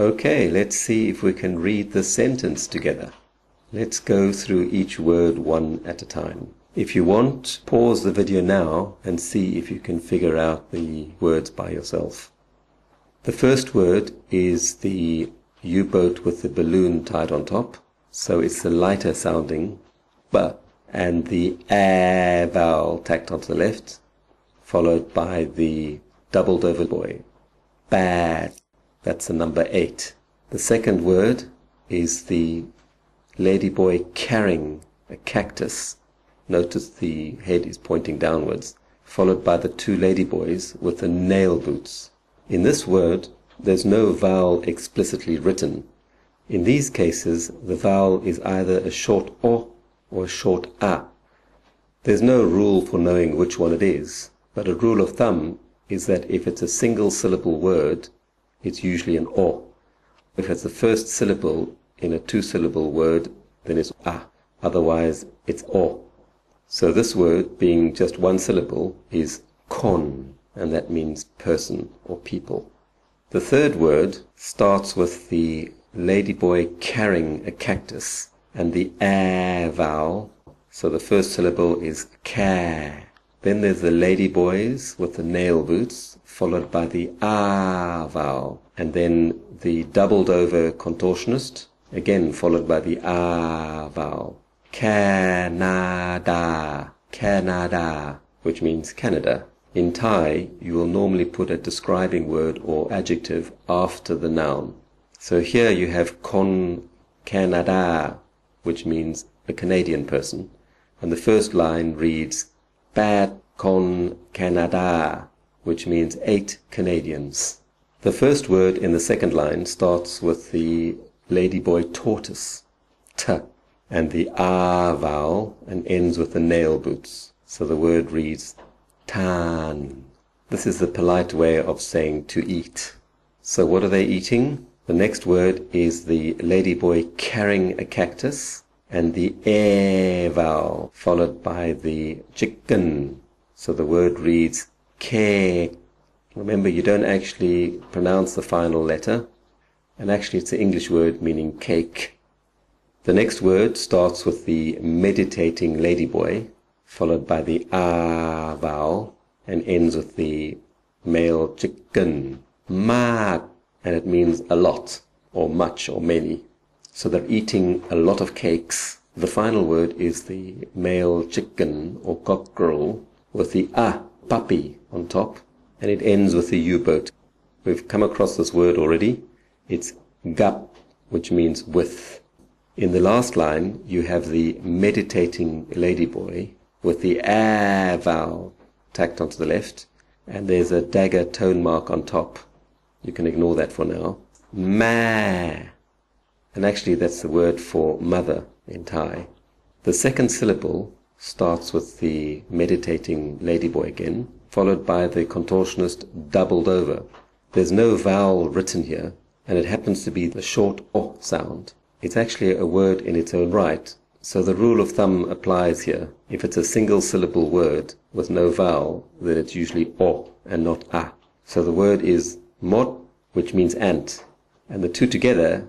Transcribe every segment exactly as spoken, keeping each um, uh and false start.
Okay, let's see if we can read the sentence together. Let's go through each word one at a time. If you want, pause the video now and see if you can figure out the words by yourself. The first word is the U-boat with the balloon tied on top, so it's the lighter sounding B, and the A vowel tacked onto the left, followed by the doubled over boy. Bad. That's the number eight. The second word is the ladyboy carrying a cactus. Notice the head is pointing downwards, followed by the two ladyboys with the nail boots. In this word, there's no vowel explicitly written. In these cases, the vowel is either a short O or a short A. There's no rule for knowing which one it is, but a rule of thumb is that if it's a single syllable word, it's usually an O. If it's the first syllable in a two-syllable word, then it's A. Otherwise, it's O. So this word, being just one syllable, is con, and that means person or people. The third word starts with the ladyboy carrying a cactus and the A vowel. So the first syllable is ca. Then there's the ladyboys with the nail boots, followed by the A vowel, and then the doubled-over contortionist, again followed by the A vowel. Canada, Canada, which means Canada. In Thai, you will normally put a describing word or adjective after the noun. So here you have Con Canada, which means a Canadian person, and the first line reads, Bad Con Canada, which means eight Canadians. The first word in the second line starts with the ladyboy tortoise, T, and the A vowel, and ends with the nail boots. So the word reads tan. This is the polite way of saying to eat. So what are they eating? The next word is the ladyboy carrying a cactus, and the E vowel, followed by the chicken. So the word reads ke. Remember, you don't actually pronounce the final letter, and actually it's an English word meaning cake. The next word starts with the meditating ladyboy, followed by the A vowel, and ends with the male chicken. Ma, and it means a lot, or much, or many. So they're eating a lot of cakes. The final word is the male chicken or cockerel with the A, puppy, on top, and it ends with the U-boat. We've come across this word already. It's gap, which means with. In the last line, you have the meditating ladyboy with the A vowel tacked onto the left, and there's a dagger tone mark on top. You can ignore that for now. Ma. And actually that's the word for mother in Thai. The second syllable starts with the meditating ladyboy again, followed by the contortionist doubled over. There's no vowel written here, and it happens to be the short O sound. It's actually a word in its own right, so the rule of thumb applies here. If it's a single syllable word with no vowel, then it's usually O and not A. So the word is mot, which means ant, and the two together,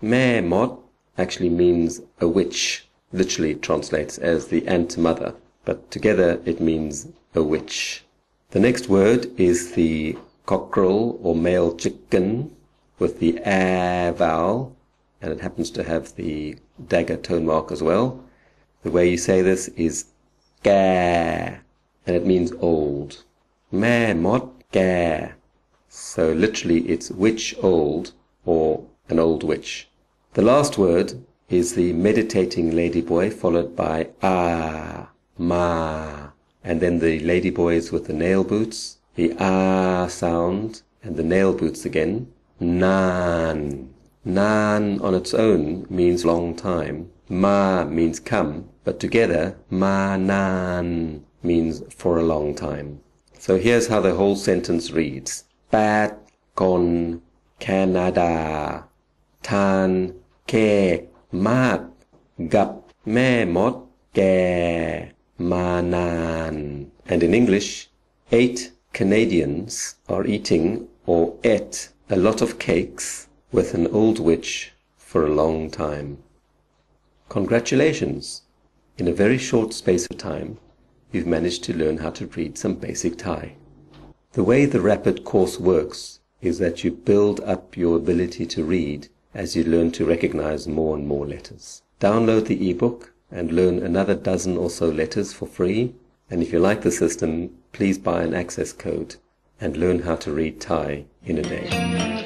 Meh Mot, actually means a witch, literally translates as the ant mother, but together it means a witch. The next word is the cockerel or male chicken with the A vowel, and it happens to have the dagger tone mark as well. The way you say this is Ga, and it means old. Meh Mot Ga. So literally it's witch old, or an old witch. The last word is the meditating ladyboy, followed by ah, ma, and then the ladyboys with the nail boots, the ah sound, and the nail boots again. Nan. Nan on its own means long time. Ma means come, but together, ma nan means for a long time. So here's how the whole sentence reads. Bad con Canada. Tan ke mat gap me mot ke manan. And in English, eight Canadians are eating or ate a lot of cakes with an old witch for a long time. Congratulations! In a very short space of time, you've managed to learn how to read some basic Thai. The way the rapid course works is that you build up your ability to read as you learn to recognize more and more letters. Download the ebook and learn another dozen or so letters for free. And if you like the system, please buy an access code and learn how to read Thai in a day.